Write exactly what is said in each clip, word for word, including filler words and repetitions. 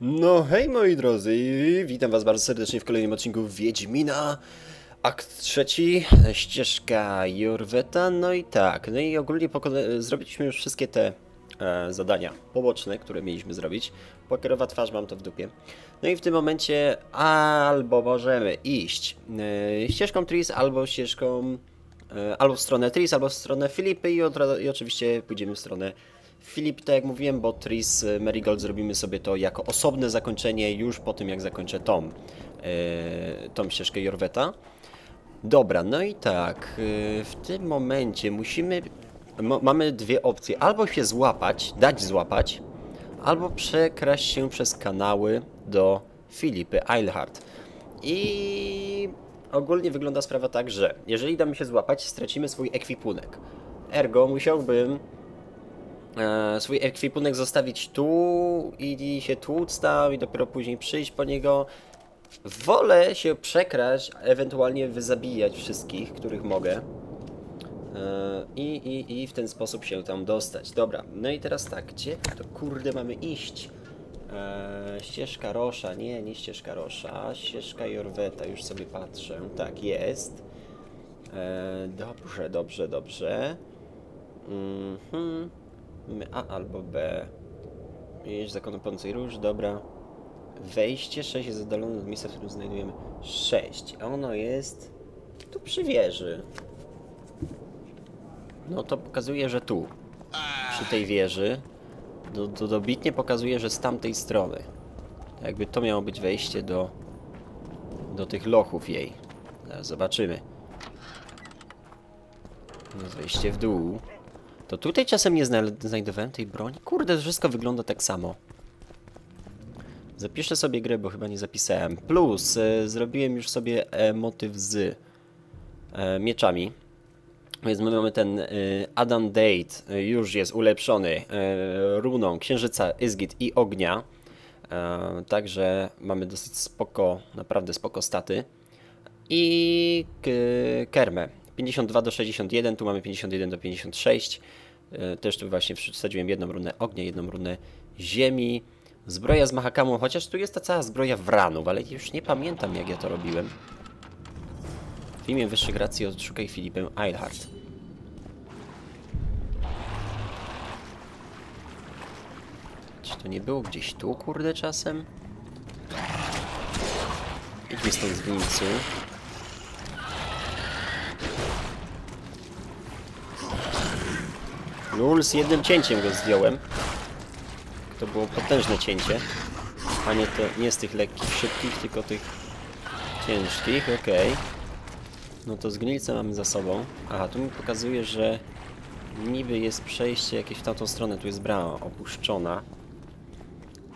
No hej moi drodzy, witam was bardzo serdecznie w kolejnym odcinku Wiedźmina, akt trzeci, ścieżka Iorwetha, no i tak, no i ogólnie zrobiliśmy już wszystkie te e, zadania poboczne, które mieliśmy zrobić. Pokerowa twarz, mam to w dupie. No i w tym momencie albo możemy iść e, ścieżką Tris, albo ścieżką, e, albo w stronę Tris, albo w stronę Filipy i, i oczywiście pójdziemy w stronę Filip, tak jak mówiłem, bo Tris, Merigold zrobimy sobie to jako osobne zakończenie już po tym, jak zakończę tą, yy, tą ścieżkę Iorwetha. Dobra, no i tak, yy, w tym momencie musimy, mamy dwie opcje, albo się złapać, dać złapać, albo przekraść się przez kanały do Filipy Eilhart. I ogólnie wygląda sprawa tak, że jeżeli damy się złapać, stracimy swój ekwipunek. Ergo musiałbym swój ekwipunek zostawić tu i się tłuc tam i dopiero później przyjść po niego. Wolę się przekraść, ewentualnie wyzabijać wszystkich, których mogę i, i, i w ten sposób się tam dostać. Dobra, no i teraz tak, gdzie to kurde mamy iść? Eee, ścieżka Rosza, nie, nie ścieżka Rosza, ścieżka Iorwetha, już sobie patrzę, tak jest. Eee, dobrze, dobrze, dobrze. Mhm. A albo B. Jeźdź zakonu pącej róż, dobra. Wejście sześć jest oddalone od miejsca, w którym znajdujemy sześć. A ono jest tu przy wieży. No to pokazuje, że tu. Przy tej wieży. To, to dobitnie pokazuje, że z tamtej strony. Jakby to miało być wejście do, do tych lochów jej. Zaraz zobaczymy. No wejście w dół. To tutaj czasem nie znajdowałem tej broni. Kurde, wszystko wygląda tak samo. Zapiszę sobie grę, bo chyba nie zapisałem. Plus, e, zrobiłem już sobie e, motyw z e, mieczami. Więc my mamy ten e, Adam Date, e, już jest ulepszony e, runą księżyca, Izgit i ognia. E, także mamy dosyć spoko, naprawdę spoko staty. I kermę. pięćdziesiąt dwa do sześćdziesiąt jeden, tu mamy pięćdziesiąt jeden do pięćdziesiąt sześć. Też tu właśnie wsadziłem jedną runę ognia, jedną runę ziemi. Zbroja z Mahakamu, chociaż tu jest ta cała zbroja Wranów, ale już nie pamiętam, jak ja to robiłem. W imię wyższych racji odszukaj Filipę Eilhart. Czy to nie było gdzieś tu, kurde, czasem? Idźmy stąd z gnicy. Lul, z jednym cięciem go zdjąłem. To było potężne cięcie. A nie, to nie z tych lekkich, szybkich, tylko tych ciężkich. Okej. Okay. No to zgnilce mamy za sobą. Aha, tu mi pokazuje, że niby jest przejście jakieś w tamtą stronę. Tu jest brama opuszczona.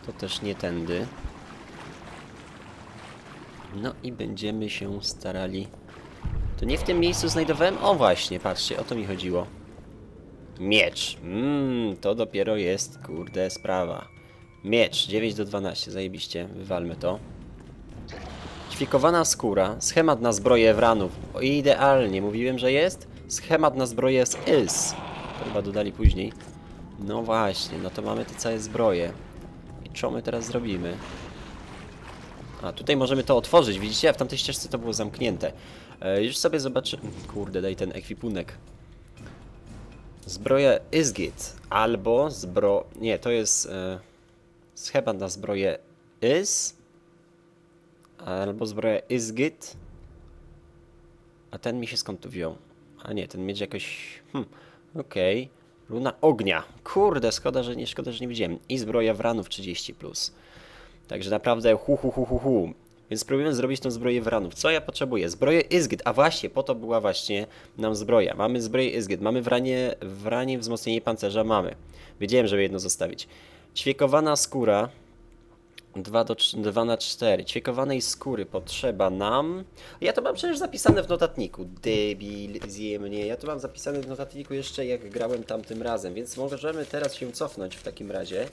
To też nie tędy. No i będziemy się starali... To nie w tym miejscu znajdowałem? O właśnie, patrzcie, o to mi chodziło. Miecz. Mmm, to dopiero jest, kurde, sprawa. Miecz, dziewięć do dwunastu, zajebiście, wywalmy to. Ćwikowana skóra, schemat na zbroję Wranów. O, idealnie, mówiłem, że jest. Schemat na zbroję z Is. To chyba dodali później. No właśnie, no to mamy te całe zbroje. I co my teraz zrobimy? A, tutaj możemy to otworzyć, widzicie? A w tamtej ścieżce to było zamknięte. E, już sobie zobaczymy. Kurde, daj ten ekwipunek. Zbroja Izgit, albo zbro... Nie, to jest e, schemat na zbroję Is, albo zbroja Izgit. A ten mi się skąd tu wziął? A nie, ten miecz jakoś... Hmm, okej. Okay. Runa ognia. Kurde, szkoda, że nie, szkoda, że nie widziałem. I zbroja Wranów trzydzieści plus. Także naprawdę hu hu hu hu hu. Więc spróbujemy zrobić tą zbroję Wranów. Co ja potrzebuję? Zbroję Izgit. A właśnie, po to była właśnie nam zbroja. Mamy zbroję Izgit. Mamy wranie, wranie wzmocnienie pancerza. Mamy. Wiedziałem, żeby jedno zostawić. Ćwiekowana skóra. dwa na cztery. Ćwiekowanej skóry potrzeba nam... Ja to mam przecież zapisane w notatniku. Debil zje mnie. Ja to mam zapisane w notatniku jeszcze jak grałem tamtym razem. Więc możemy teraz się cofnąć w takim razie.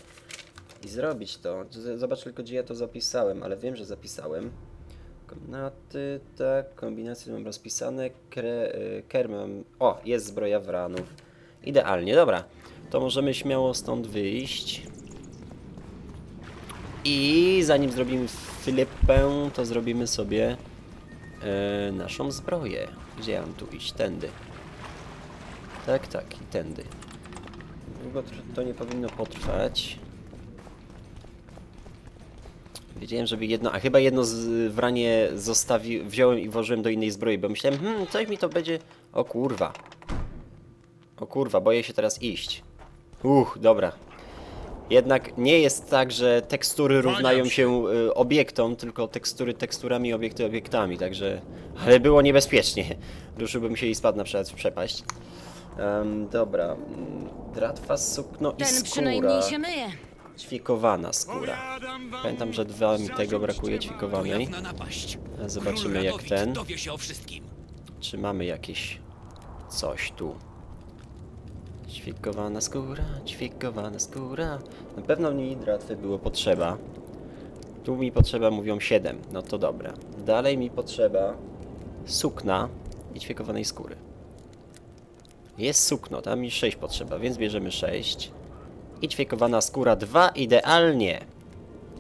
I zrobić to. Zobacz tylko, gdzie ja to zapisałem, ale wiem, że zapisałem. Kombinaty, tak, kombinacje mam rozpisane. Kre, kermem. O, jest zbroja Wranów. Idealnie, dobra. To możemy śmiało stąd wyjść. I zanim zrobimy Filippę, to zrobimy sobie e, naszą zbroję. Gdzie ja mam tu iść? Tędy. Tak, tak, i tędy. Długo to nie powinno potrwać. Wiedziałem, żeby jedno, a chyba jedno z wranie zostawi, wziąłem i włożyłem do innej zbroi, bo myślałem, hmm, coś mi to będzie... O kurwa. O kurwa, boję się teraz iść. Uch, dobra. Jednak nie jest tak, że tekstury równają się y, obiektom, tylko tekstury teksturami, obiekty obiektami, także... Ale było niebezpiecznie. Ruszyłbym się i spadł na przykład w przepaść. Um, dobra. Tratwa, sukno i skóra. Ten przynajmniej się myje. Ćwikowana skóra. Pamiętam, że dwa mi tego brakuje, ćwikowanej. Zobaczymy jak ten. Czy mamy jakieś coś tu? Ćwikowana skóra, ćwikowana skóra. Na pewno mi dratwy było potrzeba. Tu mi potrzeba, mówią siedem. No to dobra. Dalej mi potrzeba sukna i ćwikowanej skóry. Jest sukno, tam mi sześć potrzeba, więc bierzemy sześć. I ćwiekowana skóra dwa, idealnie.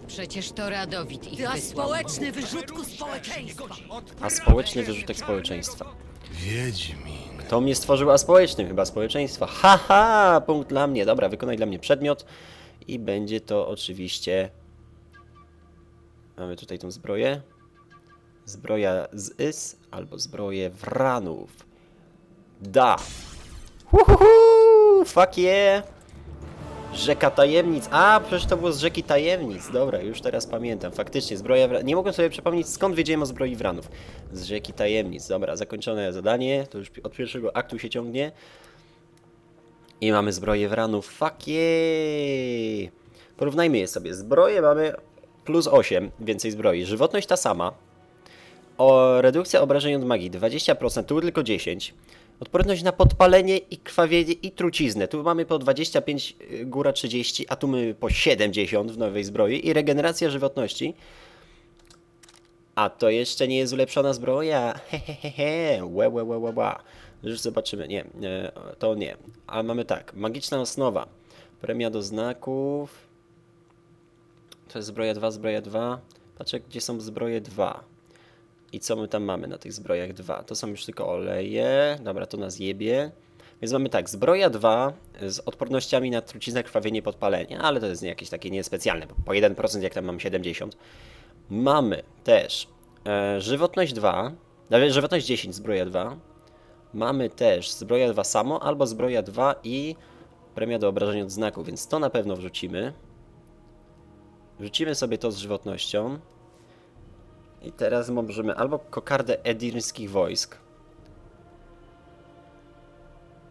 Przecież to Radowid ich wysłał. A społeczny wyrzutku społeczeństwa. A społeczny wyrzutek społeczeństwa. Wiedźmin. Kto mnie stworzył a społecznym? Chyba społeczeństwa. Haha, ha, punkt dla mnie. Dobra, wykonaj dla mnie przedmiot. I będzie to oczywiście... Mamy tutaj tą zbroję. Zbroja z Is albo zbroję Wranów. Da. Huhuhu, fuck yeah. Rzeka Tajemnic. A, przecież to było z Rzeki Tajemnic. Dobra, już teraz pamiętam. Faktycznie, zbroja Wranów. Nie mogłem sobie przypomnieć, skąd wiedziałem o zbroi Wranów. Z Rzeki Tajemnic. Dobra, zakończone zadanie. To już od pierwszego aktu się ciągnie. I mamy zbroję Wranów. Fuck yeah! Porównajmy je sobie. Zbroje mamy plus osiem, więcej zbroi. Żywotność ta sama. O, redukcja obrażeń od magii dwadzieścia procent, tu tylko dziesięć procent. Odporność na podpalenie i krwawienie i truciznę. Tu mamy po dwadzieścia pięć, góra trzydzieści, a tu mamy po siedemdziesiąt w nowej zbroi. I regeneracja żywotności. A to jeszcze nie jest ulepszona zbroja. Hehehe, łe, łe, łe, łe. Już zobaczymy. Nie, to nie. A mamy tak, magiczna osnowa. Premia do znaków. To jest zbroja dwa, zbroja dwa. Patrzę, gdzie są zbroje dwa. I co my tam mamy na tych zbrojach dwa? To są już tylko oleje. Dobra, to nas jebie. Więc mamy tak, zbroja dwa z odpornościami na truciznę, krwawienie, podpalenie. Ale to jest jakieś takie niespecjalne, bo po jeden procent jak tam mam siedemdziesiąt. Mamy też e, żywotność dwa, nawet żywotność dziesięć, zbroja dwa. Mamy też zbroja dwa samo, albo zbroja dwa i premia do obrażeń od znaku, więc to na pewno wrzucimy. Wrzucimy sobie to z żywotnością. I teraz możemy albo kokardę edirskich wojsk,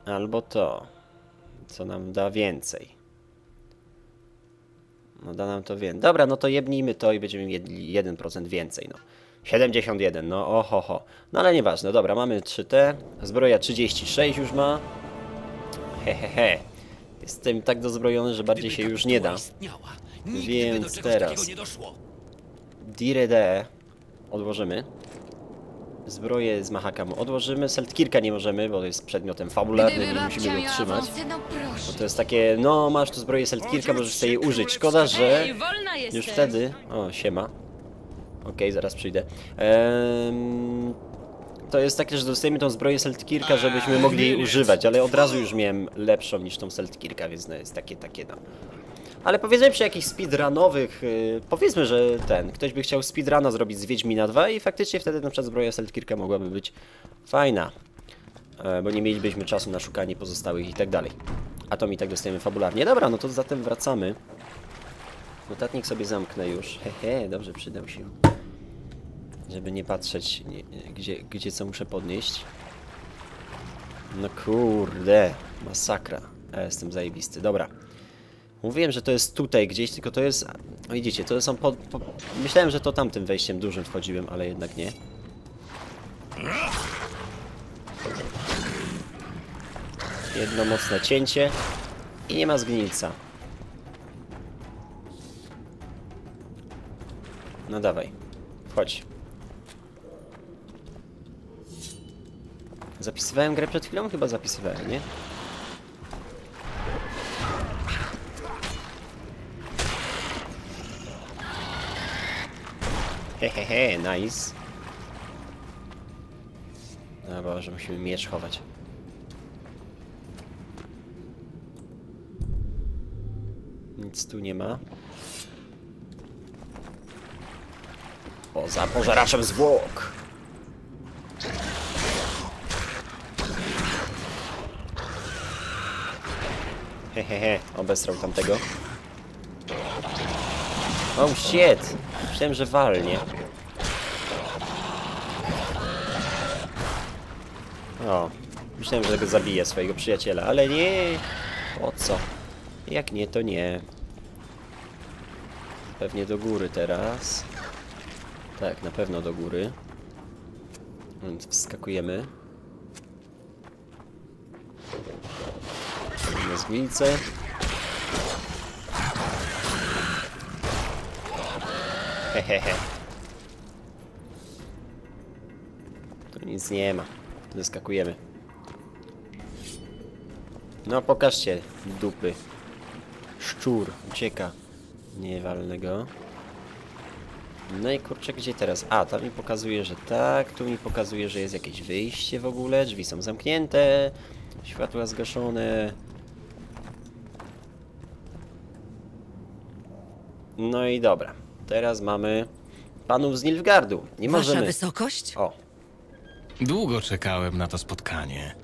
albo to, co nam da więcej. No da nam to więcej. Dobra, no to jebnijmy to i będziemy jedli jeden procent więcej, no. siedemdziesiąt jeden, no oho ho. No ale nieważne, dobra, mamy trzy te. Zbroja trzydzieści sześć już ma. Hehehe. He, he. Jestem tak dozbrojony, że bardziej się już nie da. Więc teraz... Dire odłożymy. Zbroję z Mahakamu odłożymy. Seltkirka nie możemy, bo to jest przedmiotem fabularnym i musimy go trzymać. Bo to jest takie, no masz tu zbroję Seltkirka, możesz sobie jej użyć. Szkoda, że już wtedy... O, siema. Okej, okay, zaraz przyjdę. Ehm... To jest takie, że dostajemy tą zbroję Seltkirka, żebyśmy mogli jej używać, ale od razu już miałem lepszą niż tą Seltkirka, więc no jest takie, takie no... Ale powiedzmy przy jakichś speedrunowych, yy, powiedzmy, że ten, ktoś by chciał speedruna zrobić z Wiedźmina dwa i faktycznie wtedy na przykład zbroja Seltkirka mogłaby być fajna. E, bo nie mielibyśmy czasu na szukanie pozostałych i tak dalej. A to mi tak dostajemy fabularnie. Dobra, no to zatem wracamy. Notatnik sobie zamknę już. Hehe, dobrze, przydał się. Żeby nie patrzeć, nie, nie, gdzie, gdzie co muszę podnieść. No kurde, masakra. Ja jestem zajebisty, dobra. Mówiłem, że to jest tutaj gdzieś, tylko to jest... O, widzicie, to są pod... Po... Myślałem, że to tamtym wejściem dużym wchodziłem, ale jednak nie. Jedno mocne cięcie i nie ma zgnilca. No dawaj, wchodź. Zapisywałem grę przed chwilą? Chyba zapisywałem, nie? Hehehe, nice. No Boże, musimy miecz chować. Nic tu nie ma. Poza pożeraczem zwłok. Hehehe, obesrał tamtego. Oh shit! Myślałem, że walnie. O, myślałem, że go zabije swojego przyjaciela, ale nie! Po co? Jak nie, to nie. Pewnie do góry teraz. Tak, na pewno do góry. Więc wskakujemy. Na zglice. Hehehe. Tu nic nie ma. Wyskakujemy. No pokażcie dupy. Szczur ucieka. Nie walnę go. No i kurczę, gdzie teraz? A, tam mi pokazuje, że tak. Tu mi pokazuje, że jest jakieś wyjście w ogóle. Drzwi są zamknięte. Światła zgaszone. No i dobra. Teraz mamy panów z Nilfgaardu. Nie możemy... Wasza wysokość? O. Długo czekałem na to spotkanie.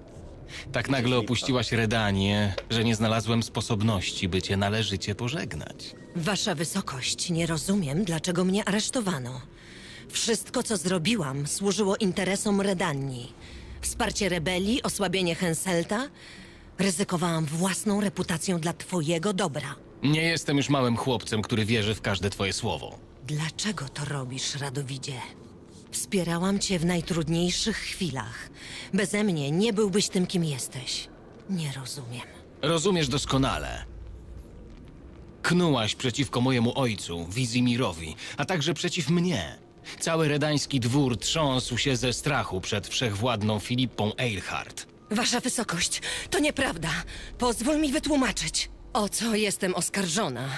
Tak nagle opuściłaś Redanię, że nie znalazłem sposobności, by cię należycie pożegnać. Wasza wysokość, nie rozumiem, dlaczego mnie aresztowano. Wszystko, co zrobiłam, służyło interesom Redanii. Wsparcie rebelii, osłabienie Henselta. Ryzykowałam własną reputację dla twojego dobra. Nie jestem już małym chłopcem, który wierzy w każde twoje słowo. Dlaczego to robisz, Radowidzie? Wspierałam cię w najtrudniejszych chwilach. Beze mnie nie byłbyś tym, kim jesteś. Nie rozumiem. Rozumiesz doskonale. Knułaś przeciwko mojemu ojcu, Wizimirowi, a także przeciw mnie. Cały redański dwór trząsł się ze strachu przed wszechwładną Filippą Eilhart. Wasza wysokość, to nieprawda. Pozwól mi wytłumaczyć. O co jestem oskarżona,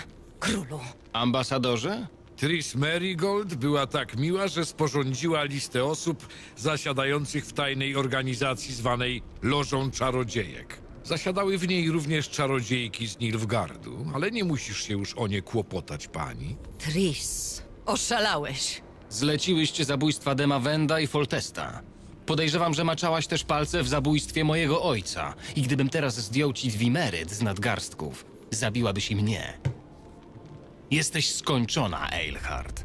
królu? Ambasadorze? Tris Merigold była tak miła, że sporządziła listę osób zasiadających w tajnej organizacji zwanej Lożą Czarodziejek. Zasiadały w niej również czarodziejki z Nilfgaardu, ale nie musisz się już o nie kłopotać, pani. Tris, oszalałeś. Zleciłyście zabójstwa Demavenda i Foltesta. Podejrzewam, że maczałaś też palce w zabójstwie mojego ojca. I gdybym teraz zdjął ci dwimeryt z nadgarstków, zabiłabyś i mnie. Jesteś skończona, Eilhart.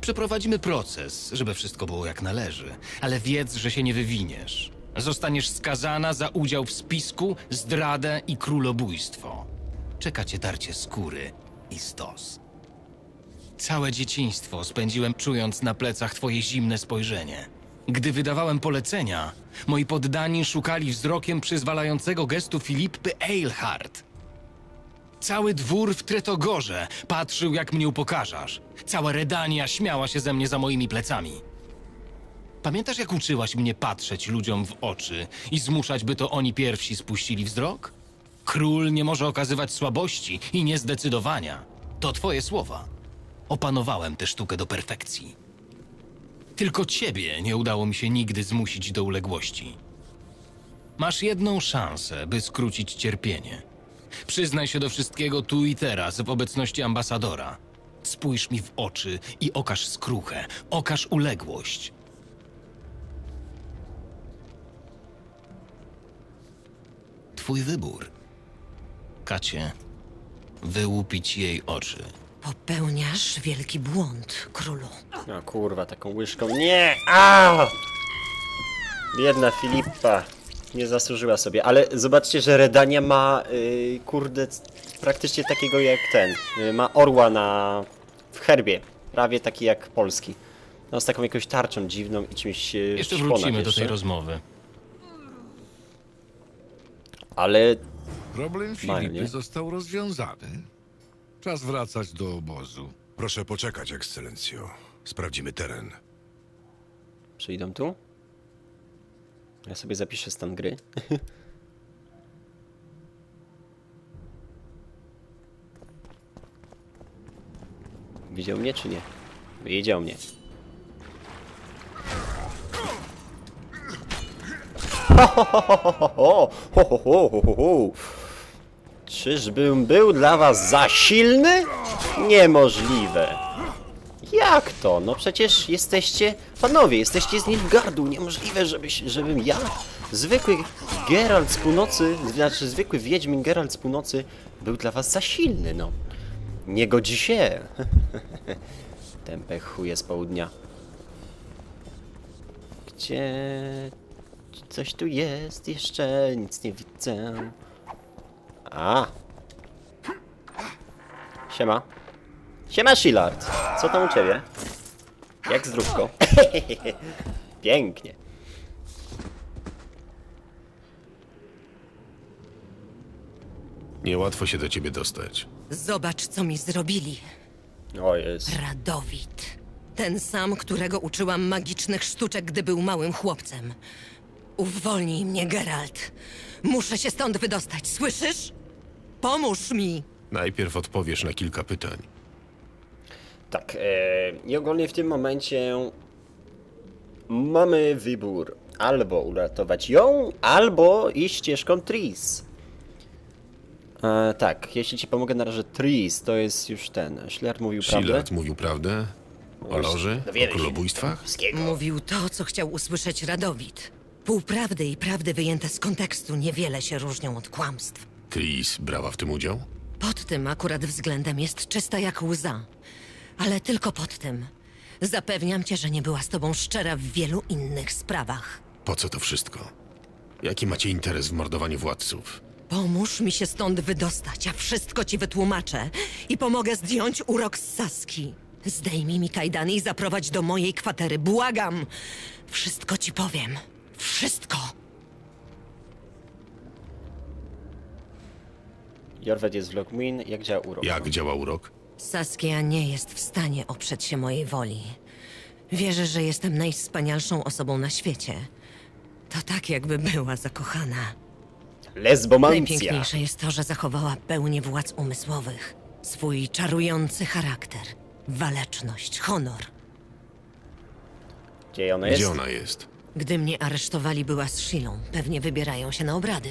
Przeprowadzimy proces, żeby wszystko było jak należy, ale wiedz, że się nie wywiniesz. Zostaniesz skazana za udział w spisku, zdradę i królobójstwo. Czeka cię darcie skóry i stos. Całe dzieciństwo spędziłem czując na plecach twoje zimne spojrzenie. Gdy wydawałem polecenia, moi poddani szukali wzrokiem przyzwalającego gestu Filippy Eilhart. Cały dwór w Tretogorze patrzył, jak mnie upokarzasz. Cała Redania śmiała się ze mnie za moimi plecami. Pamiętasz, jak uczyłaś mnie patrzeć ludziom w oczy i zmuszać, by to oni pierwsi spuścili wzrok? Król nie może okazywać słabości i niezdecydowania. To twoje słowa. Opanowałem tę sztukę do perfekcji. Tylko ciebie nie udało mi się nigdy zmusić do uległości. Masz jedną szansę, by skrócić cierpienie. Przyznaj się do wszystkiego tu i teraz, w obecności ambasadora. Spójrz mi w oczy i okaż skruchę, okaż uległość. Twój wybór. Kacie, wyłupić jej oczy. Popełniasz wielki błąd, królu. O kurwa, taką łyżką. Nie! A! Biedna Filippa. Nie zasłużyła sobie, ale zobaczcie, że Redania ma, yy, kurde, praktycznie takiego jak ten. Yy, ma orła na... w herbie. Prawie taki jak polski. No z taką jakąś tarczą dziwną i czymś... Yy, jeszcze wrócimy jeszcze do tej rozmowy. Ale... Problem Filipy został rozwiązany. Czas wracać do obozu. Proszę poczekać, ekscelencjo. Sprawdzimy teren. Przyjdą tu? Ja sobie zapiszę stan gry. Widział mnie czy nie? Widział mnie. Czyżbym był dla was za silny? Niemożliwe. Jak to? No przecież jesteście... Panowie, jesteście z Nilfgaardu. Niemożliwe, żeby, żebym ja... Zwykły Geralt z północy... Znaczy, zwykły Wiedźmin Geralt z północy był dla was za silny, no. Nie godzi się. Tępe chuje z południa. Gdzie... Coś tu jest jeszcze, nic nie widzę. A. Siema. Siema, Shilard. Co tam u ciebie? Jak zdrówko? Pięknie. Niełatwo się do ciebie dostać. Zobacz, co mi zrobili. O jest. Radowid. Ten sam, którego uczyłam magicznych sztuczek, gdy był małym chłopcem. Uwolnij mnie, Geralt. Muszę się stąd wydostać, słyszysz? Pomóż mi! Najpierw odpowiesz na kilka pytań. Tak, ee, i ogólnie w tym momencie mamy wybór. Albo uratować ją, albo iść ścieżką Tris. E, tak, jeśli ci pomogę na razie Tris, to jest już ten. Shilard mówił Shilard prawdę. Shilard mówił prawdę? O Loży? O królobójstwach? Mówił to, co chciał usłyszeć Radowid. Półprawdy i prawdy wyjęte z kontekstu niewiele się różnią od kłamstw. Tris brała w tym udział? Pod tym akurat względem jest czysta jak łza. Ale tylko pod tym. Zapewniam cię, że nie była z tobą szczera w wielu innych sprawach. Po co to wszystko? Jaki macie interes w mordowaniu władców? Pomóż mi się stąd wydostać, a wszystko ci wytłumaczę. I pomogę zdjąć urok z Saski. Zdejmij mi kajdany i zaprowadź do mojej kwatery. Błagam! Wszystko ci powiem. Wszystko! Iorweth jest w Logmin. Jak działa urok? Jak działa urok? Saskia nie jest w stanie oprzeć się mojej woli. Wierzę, że jestem najwspanialszą osobą na świecie. To tak, jakby była zakochana. Lesbomancja! Najpiękniejsze jest to, że zachowała pełnię władz umysłowych. Swój czarujący charakter. Waleczność, honor. Gdzie ona jest? Gdzie ona jest? Gdy mnie aresztowali, była z Shilą. Pewnie wybierają się na obrady.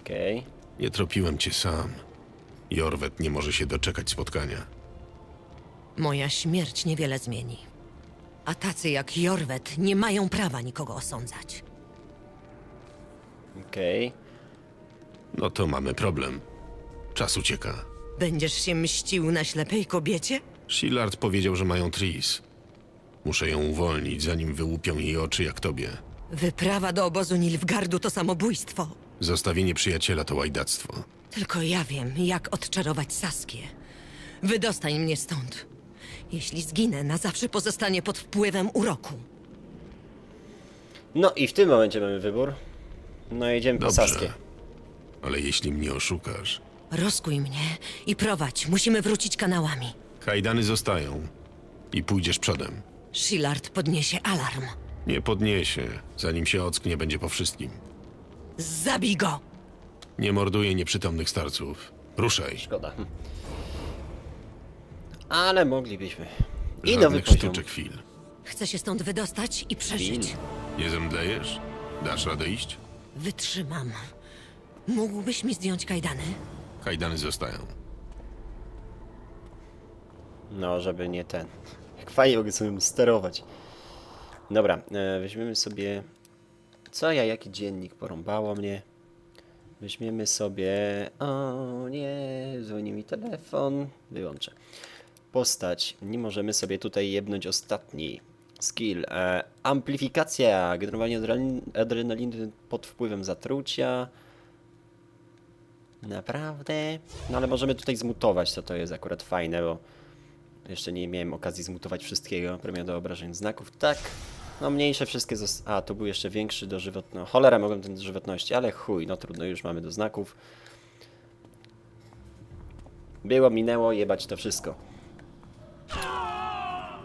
Okej. Okay. Nie tropiłem cię sam. Iorweth nie może się doczekać spotkania. Moja śmierć niewiele zmieni. A tacy jak Iorweth nie mają prawa nikogo osądzać. Okej. Okay. No to mamy problem. Czas ucieka. Będziesz się mścił na ślepej kobiecie? Shilard powiedział, że mają Tris. Muszę ją uwolnić, zanim wyłupią jej oczy jak tobie. Wyprawa do obozu Nilfgaardu to samobójstwo. Zostawienie przyjaciela to łajdactwo. Tylko ja wiem, jak odczarować Saskię. Wydostań mnie stąd. Jeśli zginę, na zawsze pozostanie pod wpływem uroku. No i w tym momencie mamy wybór. No jedziemy po Saskię. Ale jeśli mnie oszukasz... Rozkuj mnie i prowadź. Musimy wrócić kanałami. Kajdany zostają. I pójdziesz przodem. Shilard podniesie alarm. Nie podniesie. Zanim się ocknie, będzie po wszystkim. Zabij go! Nie morduję nieprzytomnych starców. Ruszaj. Szkoda. Ale moglibyśmy. I żadnych nowy poziom. Sztuczek chwil. Chcę się stąd wydostać i przeżyć. Chwil. Nie zemdlejesz? Dasz radę iść? Wytrzymam. Mógłbyś mi zdjąć kajdany? Kajdany zostają. No, żeby nie ten. Jak fajnie mogę sobie sterować. Dobra, e, weźmiemy sobie... Co ja, jaki dziennik porąbało mnie? Weźmiemy sobie... O nie, dzwoni mi telefon. Wyłączę. Postać. Nie możemy sobie tutaj jebnąć ostatni. Skill. E, amplifikacja. Generowanie adrenaliny pod wpływem zatrucia. Naprawdę? No ale możemy tutaj zmutować, to to jest akurat fajne, bo... Jeszcze nie miałem okazji zmutować wszystkiego. Premia do obrażeń znaków, tak. No mniejsze wszystkie zos... A, tu był jeszcze większy dożywotny. Cholera, mogłem ten dożywotności, ale chuj, no trudno, już mamy do znaków. Było, minęło, jebać to wszystko.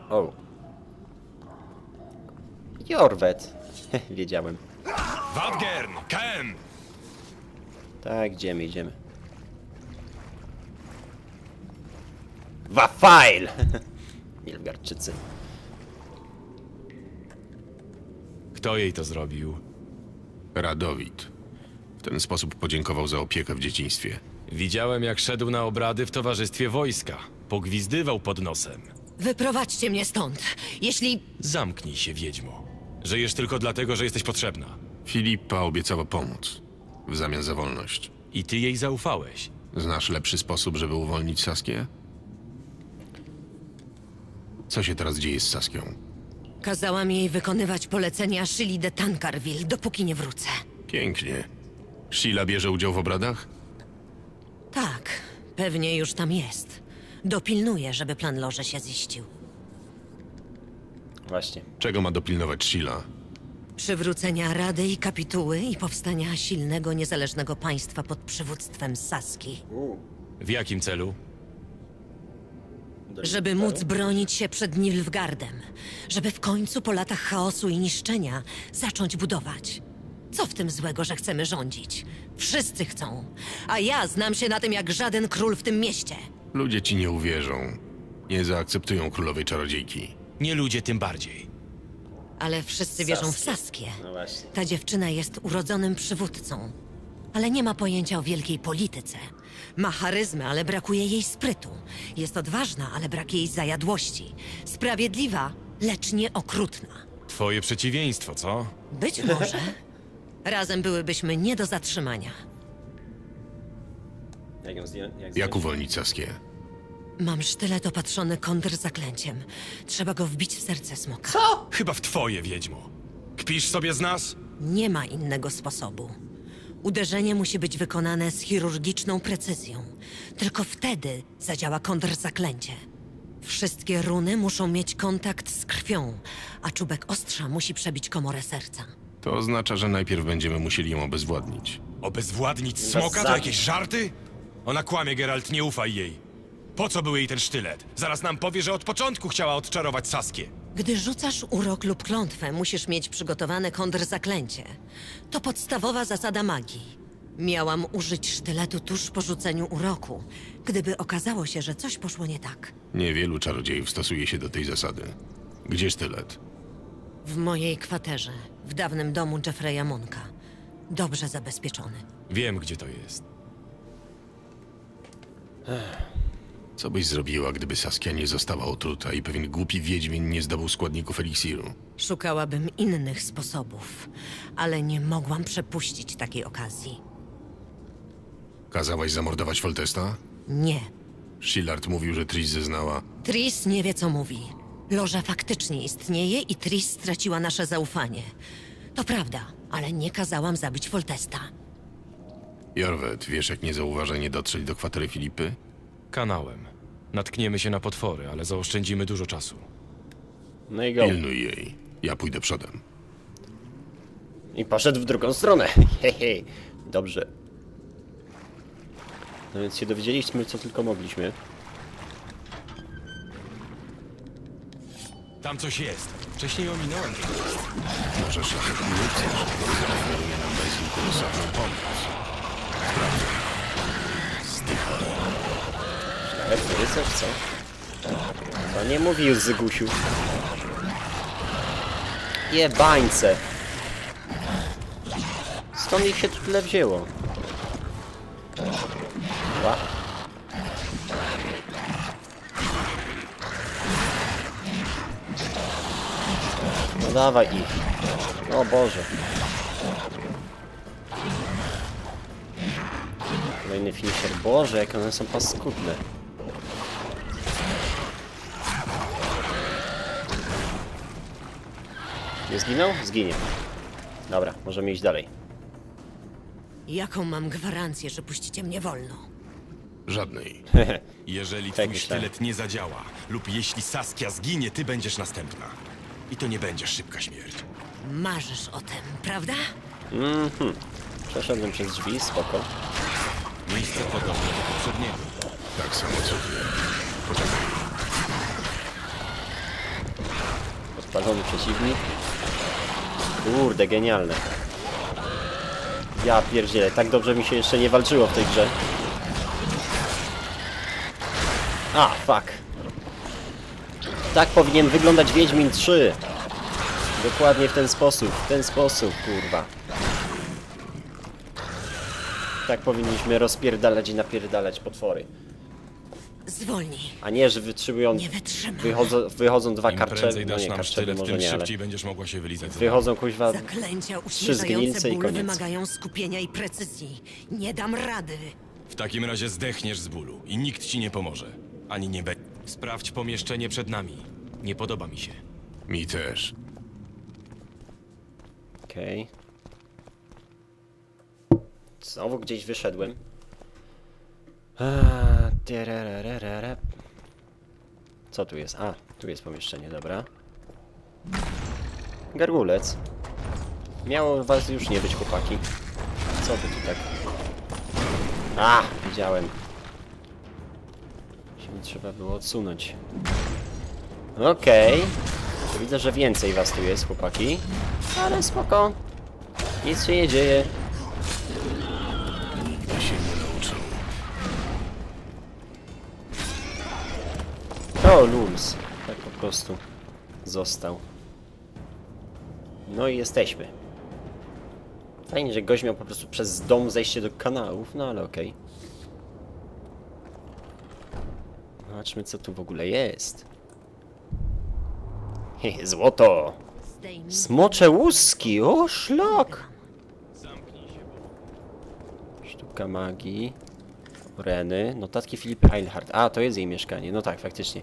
O. Iorweth. Wiedziałem. Wadgern, Ken! Tak, idziemy, idziemy. Wafail! Nilfgaardczycy. Kto jej to zrobił? Radowid. W ten sposób podziękował za opiekę w dzieciństwie. Widziałem, jak szedł na obrady w towarzystwie wojska. Pogwizdywał pod nosem. Wyprowadźcie mnie stąd, jeśli... Zamknij się, wiedźmo. Żyjesz tylko dlatego, że jesteś potrzebna. Filippa obiecała pomóc. W zamian za wolność. I ty jej zaufałeś. Znasz lepszy sposób, żeby uwolnić Saskię? Co się teraz dzieje z Saskią? Kazałam jej wykonywać polecenia Sheali de Tancarville, dopóki nie wrócę. Pięknie. Sheala bierze udział w obradach? Tak, pewnie już tam jest. Dopilnuję, żeby plan Loży się ziścił. Właśnie. Czego ma dopilnować Sheala? Przywrócenia Rady i Kapituły i powstania silnego, niezależnego państwa pod przywództwem Saski. U. W jakim celu? Żeby móc bronić się przed Nilfgaardem. Żeby w końcu po latach chaosu i niszczenia zacząć budować. Co w tym złego, że chcemy rządzić? Wszyscy chcą. A ja znam się na tym jak żaden król w tym mieście. Ludzie ci nie uwierzą. Nie zaakceptują królowej czarodziejki. Nie ludzie tym bardziej. Ale wszyscy wierzą w Saskię. No właśnie. Ta dziewczyna jest urodzonym przywódcą. Ale nie ma pojęcia o wielkiej polityce. Ma charyzmę, ale brakuje jej sprytu. Jest odważna, ale brak jej zajadłości. Sprawiedliwa, lecz nie okrutna. Twoje przeciwieństwo, co? Być może. Razem byłybyśmy nie do zatrzymania. Jak, jak, jak uwolnić Saskię? Mam sztylet opatrzony kontrzaklęciem. Trzeba go wbić w serce smoka. Co? Chyba w twoje, wiedźmo. Kpisz sobie z nas? Nie ma innego sposobu. Uderzenie musi być wykonane z chirurgiczną precyzją. Tylko wtedy zadziała kontrzaklęcie. Wszystkie runy muszą mieć kontakt z krwią, a czubek ostrza musi przebić komorę serca. To oznacza, że najpierw będziemy musieli ją obezwładnić. Obezwładnić smoka? To jakieś żarty? Ona kłamie, Geralt, nie ufaj jej. Po co był jej ten sztylet? Zaraz nam powie, że od początku chciała odczarować Saskię. Gdy rzucasz urok lub klątwę, musisz mieć przygotowane kontrzaklęcie. To podstawowa zasada magii. Miałam użyć sztyletu tuż po rzuceniu uroku, gdyby okazało się, że coś poszło nie tak. Niewielu czarodziejów stosuje się do tej zasady. Gdzie sztylet? W mojej kwaterze, w dawnym domu Geoffreya Moncka. Dobrze zabezpieczony. Wiem, gdzie to jest. Co byś zrobiła, gdyby Saskia nie została otruta i pewien głupi wiedźmin nie zdobył składników eliksiru? Szukałabym innych sposobów, ale nie mogłam przepuścić takiej okazji. Kazałaś zamordować Foltesta? Nie. Shilard mówił, że Tris zeznała. Tris nie wie, co mówi. Loża faktycznie istnieje i Tris straciła nasze zaufanie. To prawda, ale nie kazałam zabić Foltesta. Iorweth, wiesz, jak niezauważenie dotrzeć do kwatery Filippy? Kanałem. Natkniemy się na potwory, ale zaoszczędzimy dużo czasu. No i go. Pilnuj jej. Ja pójdę przodem. I poszedł w drugą stronę. Hej, hej. Dobrze. No więc się dowiedzieliśmy, co tylko mogliśmy. Tam coś jest. Wcześniej ominąłem. Może szlachet nie chcesz, który zaoferuje nam bezinkursowną pomoc. Sprawdzę. Zdycham. Jak to jest, coś co? To nie mówił Zygusiu. Jebańce. Stąd ich się tu tyle wzięło. Dwa. No dawaj ich. O Boże. Kolejny finisher. Boże, jakie one są paskudne. Nie zginął? Zginie. Dobra, możemy iść dalej. Jaką mam gwarancję, że puścicie mnie wolno? Żadnej. Jeżeli twój sztylet nie zadziała, lub jeśli Saskia zginie, ty będziesz następna. I to nie będzie szybka śmierć. Marzysz o tym, prawda? Mhm. Przeszedłem przez drzwi, spoko. Miejsce podobne do poprzedniego. Tak samo co ty. Poczekaj. Podpalony przeciwnik. Kurde, genialne. Ja pierdzielę, tak dobrze mi się jeszcze nie walczyło w tej grze. A, fuck. Tak powinien wyglądać Wiedźmin trzy. Dokładnie w ten sposób, w ten sposób, kurwa. Tak powinniśmy rozpierdalać i napierdalać potwory. Zwolnij. A nie, że wytrzymują, nie wychodzą, wychodzą dwa karczewne, no nie, karczewne może nie, ale będziesz mogła się wylizać. Wychodzą kuźwa trzy zgnilce i koniec. Wymagają skupienia i precyzji. Nie dam rady. W takim razie zdechniesz z bólu i nikt ci nie pomoże. Ani nie będzie. Sprawdź pomieszczenie przed nami. Nie podoba mi się. Mi też. Okej. Okay. Znowu gdzieś wyszedłem. Co tu jest? A, tu jest pomieszczenie, dobra. Gargulec. Miało was już nie być, chłopaki. Co wy tu tak? A, widziałem. Się trzeba było odsunąć. Okej. Okay. Widzę, że więcej was tu jest, chłopaki. Ale spoko. Nic się nie dzieje. O, Lums. Tak po prostu został. No i jesteśmy. Fajnie, że gość miał po prostu przez dom zejście do kanałów, no ale okej. Okay. Zobaczmy, co tu w ogóle jest. Hehe, złoto! Smocze łuski! O, szlak! Sztuka magii. Reny, notatki Filipy Eilhart. A, to jest jej mieszkanie. No tak, faktycznie.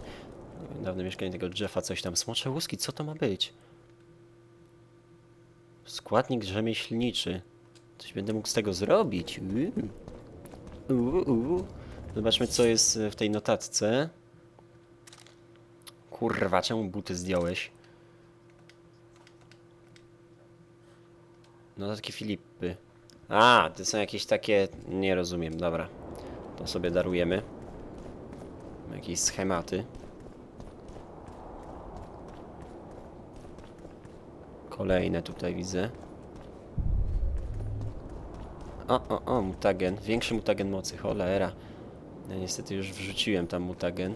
Dawne mieszkanie tego Jeffa, coś tam. Smocze łuski, co to ma być? Składnik rzemieślniczy. Coś będę mógł z tego zrobić. Uuu. Uuu, uuu. Zobaczmy, co jest w tej notatce. Kurwa, czemu buty zdjąłeś? Notatki Filipy. A, to są jakieś takie... Nie rozumiem, dobra. To sobie darujemy. Jakieś schematy. Kolejne tutaj widzę. O, o, o, mutagen. Większy mutagen mocy, cholera. Ja niestety już wrzuciłem tam mutagen.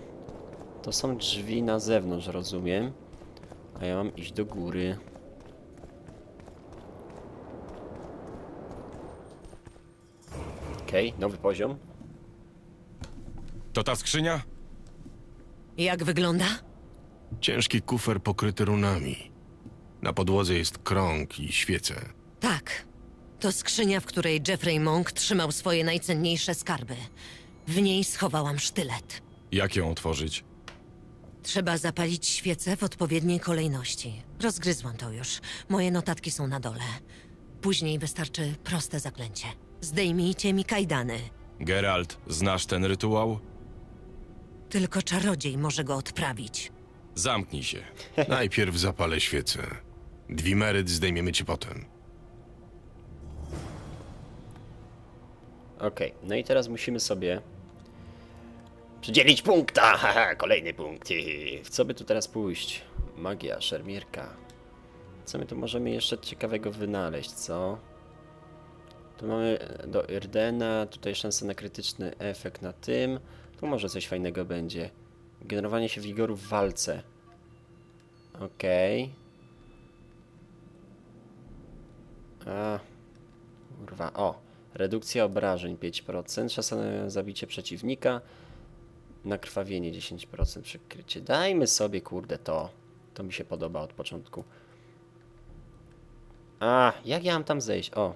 To są drzwi na zewnątrz, rozumiem. A ja mam iść do góry. Okej, okay, nowy poziom. To ta skrzynia? Jak wygląda? Ciężki kufer pokryty runami. Na podłodze jest krąg i świece. Tak. To skrzynia, w której Geoffrey Monck trzymał swoje najcenniejsze skarby. W niej schowałam sztylet. Jak ją otworzyć? Trzeba zapalić świece w odpowiedniej kolejności. Rozgryzłam to już. Moje notatki są na dole. Później wystarczy proste zaklęcie. Zdejmijcie mi kajdany. Geralt, znasz ten rytuał? Tylko czarodziej może go odprawić. Zamknij się. Najpierw zapalę świecę. Dwimeryt zdejmiemy ci potem. Okej, okay, no i teraz musimy sobie przydzielić punkta! Haha, kolejny punkt. W co by tu teraz pójść? Magia, szermierka. Co my tu możemy jeszcze ciekawego wynaleźć, co? Tu mamy do Irdena, tutaj szansa na krytyczny efekt na tym. Tu może coś fajnego będzie. Generowanie się wigoru w walce. Okej. Okay. A. Kurwa, o. Redukcja obrażeń pięć procent. Szansa na zabicie przeciwnika. Nakrwawienie dziesięć procent przykrycie. Dajmy sobie, kurde, to. To mi się podoba od początku. A, jak ja mam tam zejść? O.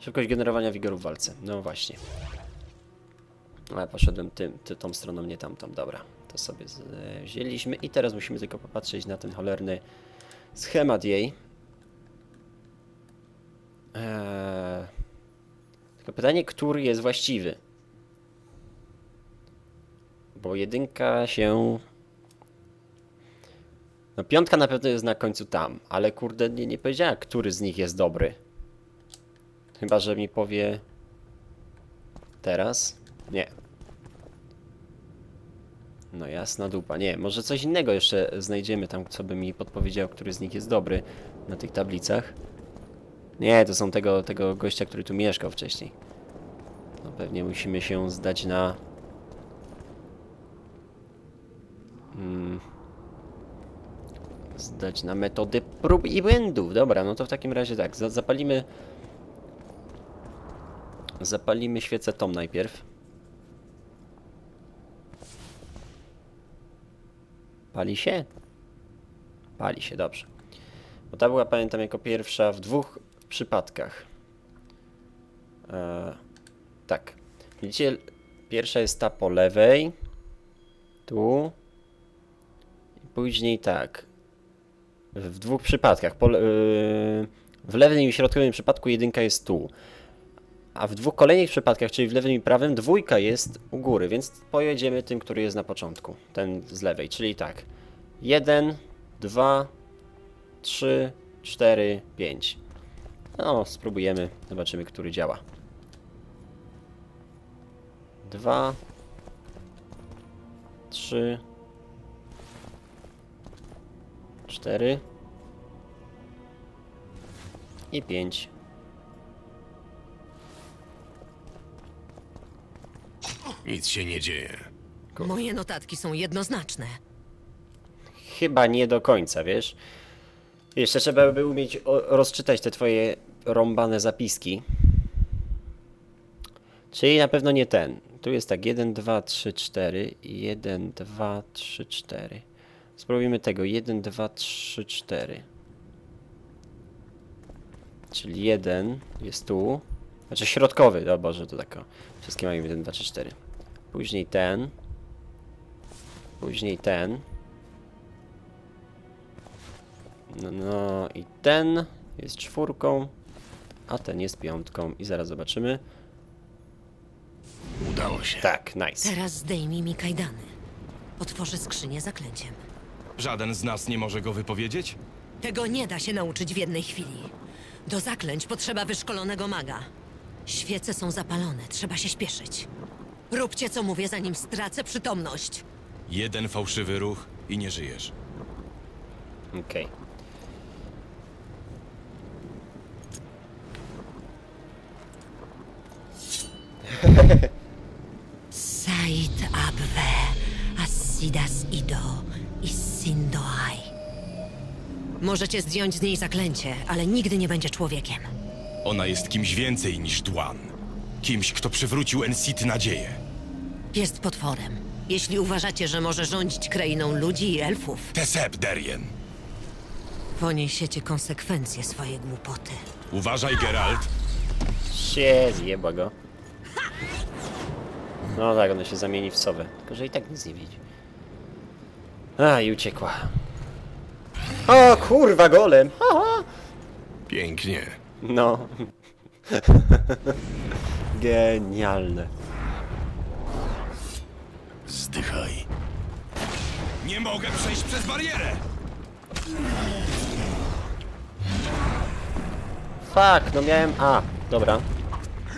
Szybkość generowania wigoru w walce. No właśnie. Ale poszedłem tym, ty, tą stroną, nie tamtą. Dobra, to sobie wzięliśmy. I teraz musimy tylko popatrzeć na ten cholerny schemat jej. Eee... Tylko pytanie, który jest właściwy? Bo jedynka się... No piątka na pewno jest na końcu tam. Ale kurde, nie, nie powiedziała, który z nich jest dobry. Chyba, że mi powie... Teraz? Nie. No jasna dupa. Nie, może coś innego jeszcze znajdziemy tam, co by mi podpowiedział, który z nich jest dobry na tych tablicach. Nie, to są tego, tego gościa, który tu mieszkał wcześniej. No pewnie musimy się zdać na... Hmm. Zdać na metody prób i błędów. Dobra, no to w takim razie tak, zapalimy... Zapalimy świecę tą najpierw. Pali się? Pali się, dobrze. Bo ta była, pamiętam, jako pierwsza w dwóch przypadkach. Eee, tak. Widzicie, pierwsza jest ta po lewej. Tu. I później tak. W dwóch przypadkach. Po, yy, w lewym i środkowym przypadku jedynka jest tu. A w dwóch kolejnych przypadkach, czyli w lewym i prawym, dwójka jest u góry, więc pojedziemy tym, który jest na początku. Ten z lewej, czyli tak. Jeden, dwa, trzy, cztery, pięć. No, spróbujemy. Zobaczymy, który działa. Dwa, trzy, cztery i pięć. Nic się nie dzieje. Kurde. Moje notatki są jednoznaczne. Chyba nie do końca, wiesz? Jeszcze trzeba by umieć rozczytać te twoje rąbane zapiski. Czyli na pewno nie ten. Tu jest tak, jeden, dwa, trzy, cztery. jeden, dwa, trzy, cztery. Spróbujmy tego, jeden, dwa, trzy, cztery. Czyli jeden jest tu. Znaczy środkowy, o Boże, to tak. Wszystkie mają jeden, dwa, trzy, cztery. Później ten. Później ten. No, no i ten jest czwórką, a ten jest piątką. I zaraz zobaczymy. Udało się. Tak, nice. Teraz zdejmij mi kajdany. Otworzy skrzynię zaklęciem. Żaden z nas nie może go wypowiedzieć? Tego nie da się nauczyć w jednej chwili. Do zaklęć potrzeba wyszkolonego maga. Świece są zapalone, trzeba się śpieszyć. Róbcie, co mówię, zanim stracę przytomność. Jeden fałszywy ruch i nie żyjesz. Okej. Okay. Said Abwe, Asidas Ido i Sindoai. Możecie zdjąć z niej zaklęcie, ale nigdy nie będzie człowiekiem. Ona jest kimś więcej niż Dwan. Kimś, kto przywrócił Ensit nadzieję. Jest potworem. Jeśli uważacie, że może rządzić krainą ludzi i elfów... Teseb, Derien. Poniesiecie konsekwencje swojej głupoty. Uważaj, Geralt. Się zjeba go. No tak, ona się zamieni w sowę. Tylko, że i tak nic nie widzi. A, i uciekła. O, kurwa, golem! Ha, ha. Pięknie. No. Genialne. Zdychaj. Nie mogę przejść przez barierę! Fuck, no miałem... A, dobra.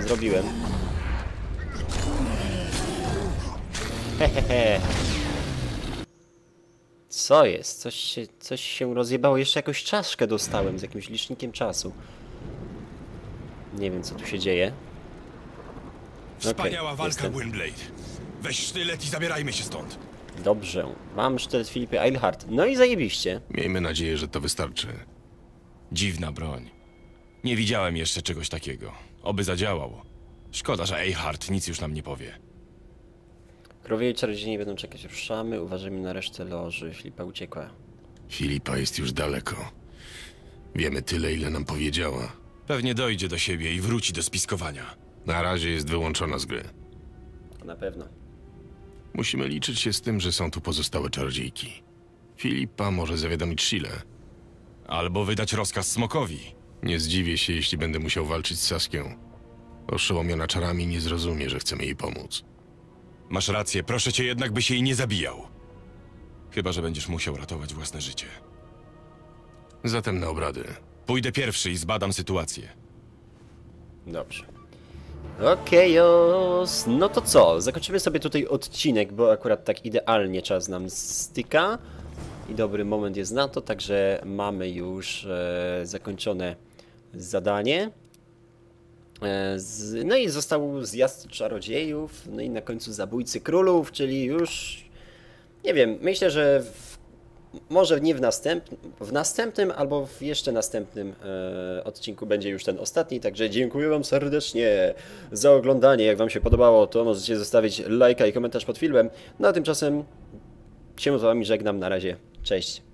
Zrobiłem. Hehehe. Co jest? Coś się, coś się rozjebało. Jeszcze jakąś czaszkę dostałem z jakimś licznikiem czasu. Nie wiem, co tu się dzieje. Okay, wspaniała walka, Gwynblade. Weź sztylet i zabierajmy się stąd. Dobrze. Mam sztylet Filipy Eilhart. No i zajebiście. Miejmy nadzieję, że to wystarczy. Dziwna broń. Nie widziałem jeszcze czegoś takiego. Oby zadziałało. Szkoda, że Eilhart nic już nam nie powie. Krowie i czarodziejni będą czekać. Ruszamy, uważajmy na resztę loży. Filipa uciekła. Filipa jest już daleko. Wiemy tyle, ile nam powiedziała. Pewnie dojdzie do siebie i wróci do spiskowania. Na razie jest wyłączona z gry. Na pewno. Musimy liczyć się z tym, że są tu pozostałe czarodziejki. Filipa może zawiadomić Shilę. Albo wydać rozkaz Smokowi. Nie zdziwię się, jeśli będę musiał walczyć z Saskią. Oszołomiona czarami nie zrozumie, że chcemy jej pomóc. Masz rację, proszę cię jednak, by się jej nie zabijał. Chyba że będziesz musiał ratować własne życie. Zatem na obrady. Pójdę pierwszy i zbadam sytuację. Dobrze. Okejos. No to co? Zakończymy sobie tutaj odcinek, bo akurat tak idealnie czas nam styka. I dobry moment jest na to, także mamy już e, zakończone zadanie. No i został zjazd czarodziejów, no i na końcu zabójcy królów, czyli już, nie wiem, myślę, że w Może nie w następnym, w następnym albo w jeszcze następnym e, odcinku będzie już ten ostatni, także dziękuję Wam serdecznie za oglądanie. Jak Wam się podobało, to możecie zostawić lajka i komentarz pod filmem. No a tymczasem się z Wami żegnam, na razie, cześć.